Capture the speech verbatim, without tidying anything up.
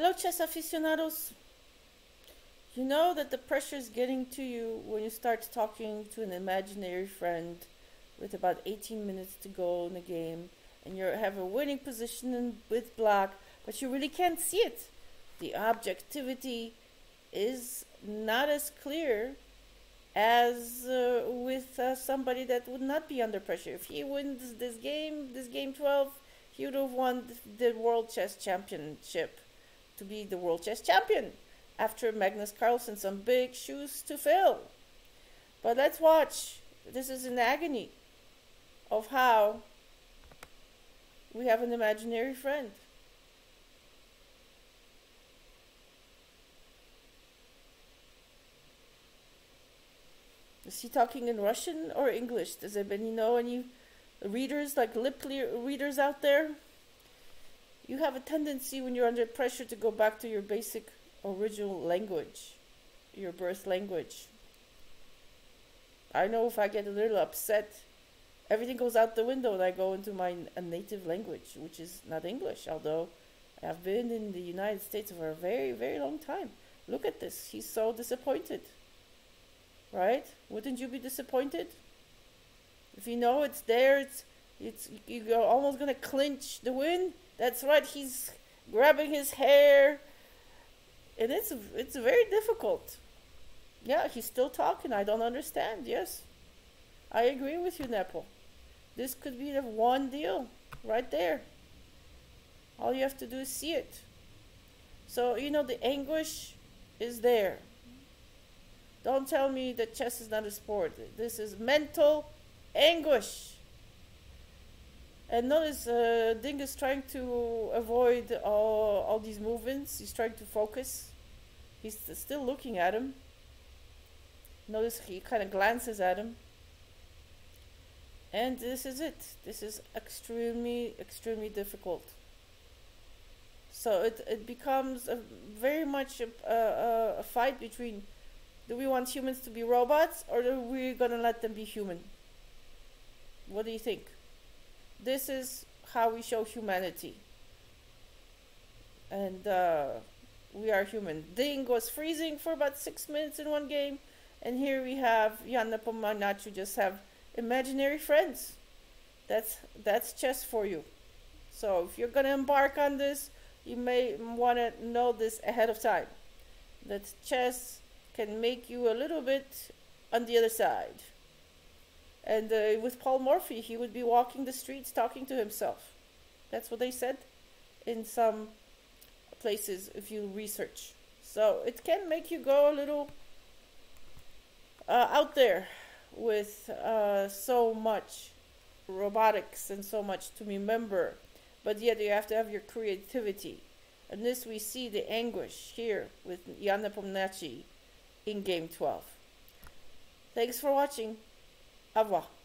Hello, chess aficionados. You know that the pressure is getting to you when you start talking to an imaginary friend with about eighteen minutes to go in the game, and you have a winning position with black, but you really can't see it. The objectivity is not as clear as uh, with uh, somebody that would not be under pressure. If he wins this game, this game twelve, he would have won the World Chess Championship to be the World Chess Champion after Magnus Carlsen, some big shoes to fill. But let's watch. This is an agony of how we have an imaginary friend. Is he talking in Russian or English? Does anybody know any readers, like lip readers out there? You have a tendency when you're under pressure to go back to your basic original language, your birth language. I know if I get a little upset, everything goes out the window and I go into my native language, which is not English, although I've been in the United States for a very, very long time. Look at this. He's so disappointed. Right? Wouldn't you be disappointed? If you know it's there, it's, it's you're almost going to clinch the win. That's right. He's grabbing his hair. And it's, it's very difficult. Yeah, he's still talking. I don't understand. Yes. I agree with you, Nepo. This could be the one deal right there. All you have to do is see it. So, you know, the anguish is there. Don't tell me that chess is not a sport. This is mental anguish. And notice uh, Ding is trying to avoid all, all these movements. He's trying to focus. He's still looking at him. Notice he kind of glances at him. And this is it. This is extremely, extremely difficult. So it, it becomes a very much a, a, a fight between, do we want humans to be robots, or are we going to let them be human? What do you think? This is how we show humanity. And uh, we are human. Ding was freezing for about six minutes in one game. And here we have Jan Nepomniachtchi just have imaginary friends. That's, that's chess for you. So if you're going to embark on this, you may want to know this ahead of time. That chess can make you a little bit on the other side. And uh, with Paul Morphy, he would be walking the streets talking to himself. That's what they said in some places if you research. So it can make you go a little uh, out there with uh, so much robotics and so much to remember. But yet you have to have your creativity. And this we see the anguish here with Jan Nepomniachtchi in game twelve. Thanks for watching. Au revoir.